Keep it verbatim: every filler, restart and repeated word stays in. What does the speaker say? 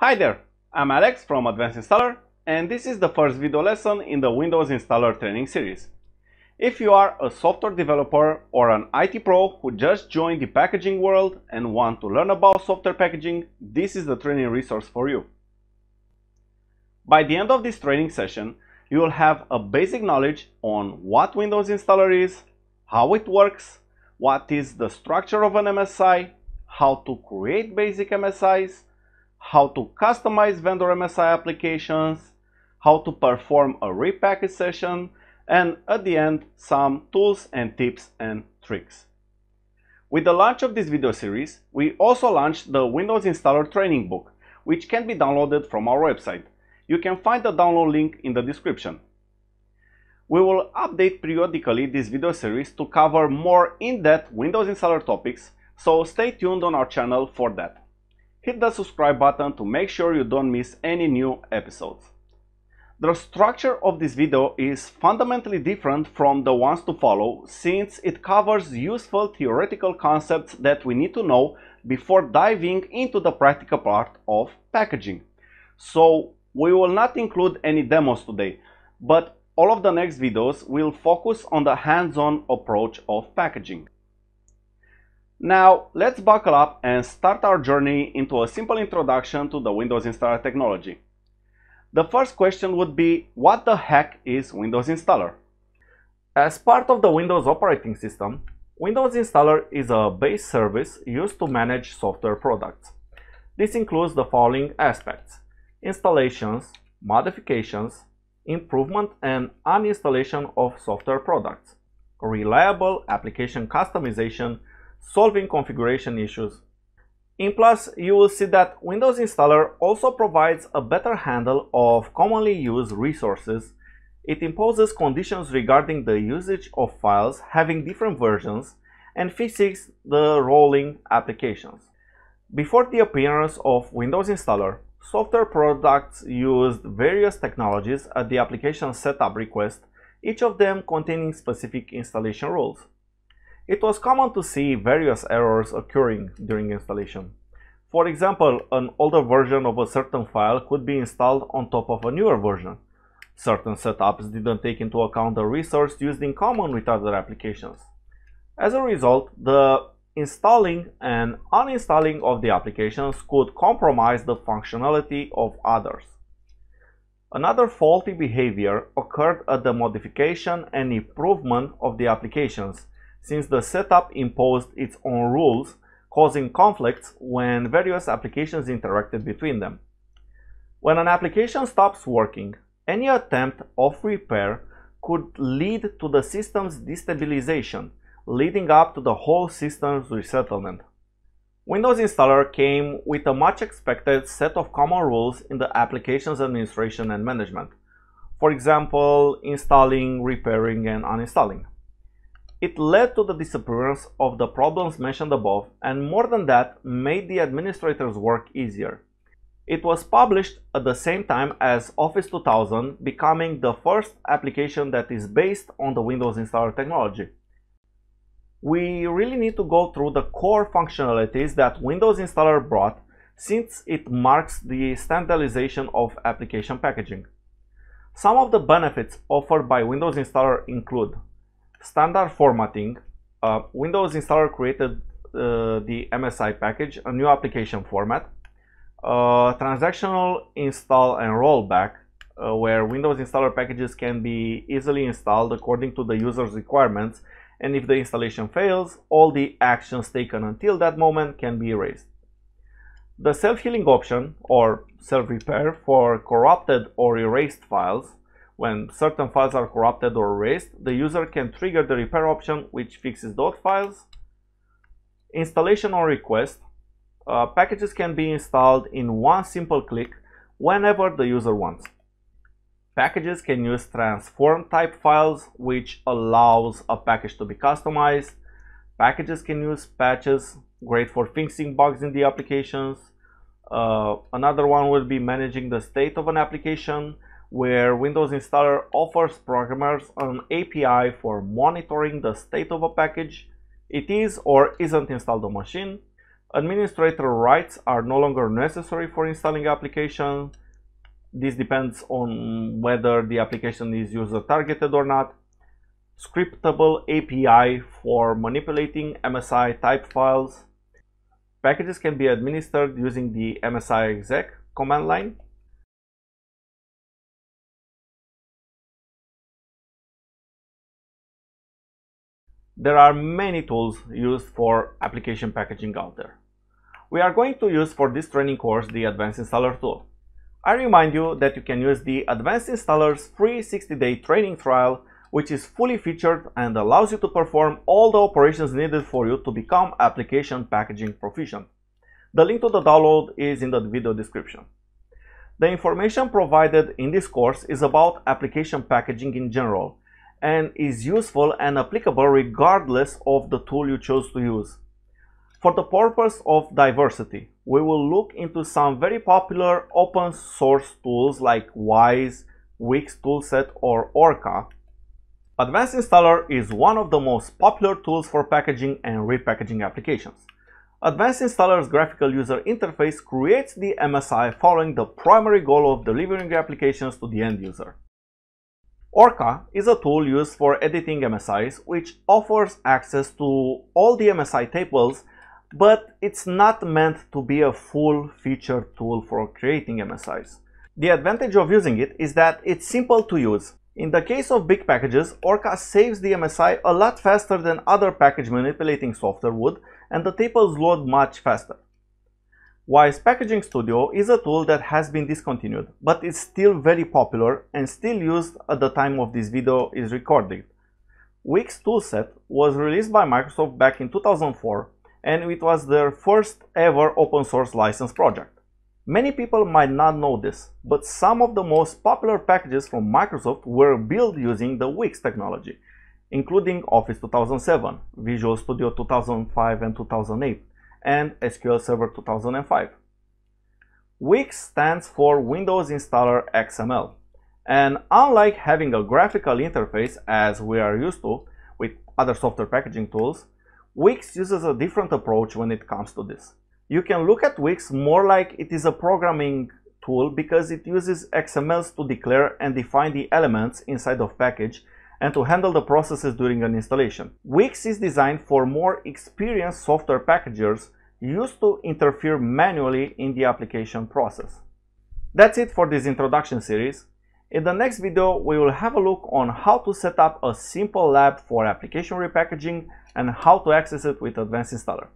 Hi there, I'm Alex from Advanced Installer, and this is the first video lesson in the Windows Installer training series. If you are a software developer or an I T pro who just joined the packaging world and want to learn about software packaging, this is the training resource for you. By the end of this training session, you will have a basic knowledge on what Windows Installer is, how it works, what is the structure of an M S I, how to create basic M S Is, how to customize vendor M S I applications, how to perform a repackage session, and at the end, some tools and tips and tricks. With the launch of this video series, we also launched the Windows Installer Training Book, which can be downloaded from our website. You can find the download link in the description. We will update periodically this video series to cover more in-depth Windows Installer topics, so stay tuned on our channel for that. Hit the subscribe button to make sure you don't miss any new episodes. The structure of this video is fundamentally different from the ones to follow, since it covers useful theoretical concepts that we need to know before diving into the practical part of packaging. So we will not include any demos today, but all of the next videos will focus on the hands-on approach of packaging. Now, let's buckle up and start our journey into a simple introduction to the Windows Installer technology. The first question would be, what the heck is Windows Installer? As part of the Windows operating system, Windows Installer is a base service used to manage software products. This includes the following aspects: installations, modifications, improvement and uninstallation of software products, reliable application customization, solving configuration issues. In plus, you will see that Windows Installer also provides a better handle of commonly used resources. It imposes conditions regarding the usage of files having different versions and fixes the rolling applications. Before the appearance of Windows Installer, software products used various technologies at the application setup request, each of them containing specific installation rules. It was common to see various errors occurring during installation. For example, an older version of a certain file could be installed on top of a newer version. Certain setups didn't take into account the resource used in common with other applications. As a result, the installing and uninstalling of the applications could compromise the functionality of others. Another faulty behavior occurred at the modification and improvement of the applications, since the setup imposed its own rules, causing conflicts when various applications interacted between them. When an application stops working, any attempt of repair could lead to the system's destabilization, leading up to the whole system's resettlement. Windows Installer came with a much-expected set of common rules in the application's administration and management. For example, installing, repairing, and uninstalling. It led to the disappearance of the problems mentioned above, and more than that, made the administrator's work easier. It was published at the same time as Office two thousand, becoming the first application that is based on the Windows Installer technology. We really need to go through the core functionalities that Windows Installer brought, since it marks the standardization of application packaging. Some of the benefits offered by Windows Installer include standard formatting. uh, Windows Installer created uh, the M S I package, a new application format, uh, transactional install and rollback, uh, where Windows Installer packages can be easily installed according to the user's requirements, and if the installation fails, all the actions taken until that moment can be erased. The self-healing option, or self-repair, for corrupted or erased files. When certain files are corrupted or erased, the user can trigger the repair option, which fixes those files. Installation on request. Uh, packages can be installed in one simple click whenever the user wants. Packages can use transform type files, which allows a package to be customized. Packages can use patches, great for fixing bugs in the applications. Uh, another one will be managing the state of an application, where Windows Installer offers programmers an A P I for monitoring the state of a package. It is or isn't installed on machine, Administrator rights are no longer necessary for installing application. This depends on whether the application is user targeted or not. Scriptable A P I for manipulating M S I type files. Packages can be administered using the MSIExec command line. There are many tools used for application packaging out there. We are going to use for this training course the Advanced Installer tool. I remind you that you can use the Advanced Installer's free sixty day training trial, which is fully featured and allows you to perform all the operations needed for you to become application packaging proficient. The link to the download is in the video description. The information provided in this course is about application packaging in general, and is useful and applicable regardless of the tool you choose to use. For the purpose of diversity, we will look into some very popular open source tools like Wise, Wix Toolset or Orca. Advanced Installer is one of the most popular tools for packaging and repackaging applications. Advanced Installer's graphical user interface creates the M S I following the primary goal of delivering applications to the end user. Orca is a tool used for editing M S Is, which offers access to all the M S I tables, but it's not meant to be a full-featured tool for creating M S Is. The advantage of using it is that it's simple to use. In the case of big packages, Orca saves the M S I a lot faster than other package manipulating software would, and the tables load much faster. Wise Packaging Studio is a tool that has been discontinued, but is still very popular and still used at the time of this video is recorded. Wix Toolset was released by Microsoft back in two thousand four, and it was their first ever open source license project. Many people might not know this, but some of the most popular packages from Microsoft were built using the Wix technology, including Office two thousand seven, Visual Studio two thousand five and two thousand eight, and S Q L Server two thousand five. Wix stands for Windows Installer X M L, and unlike having a graphical interface as we are used to with other software packaging tools, Wix uses a different approach when it comes to this. You can look at Wix more like it is a programming tool because it uses X M Ls to declare and define the elements inside of package and to handle the processes during an installation. Wix is designed for more experienced software packagers used to interfere manually in the application process. That's it for this introduction series. In the next video, we will have a look on how to set up a simple lab for application repackaging and how to access it with Advanced Installer.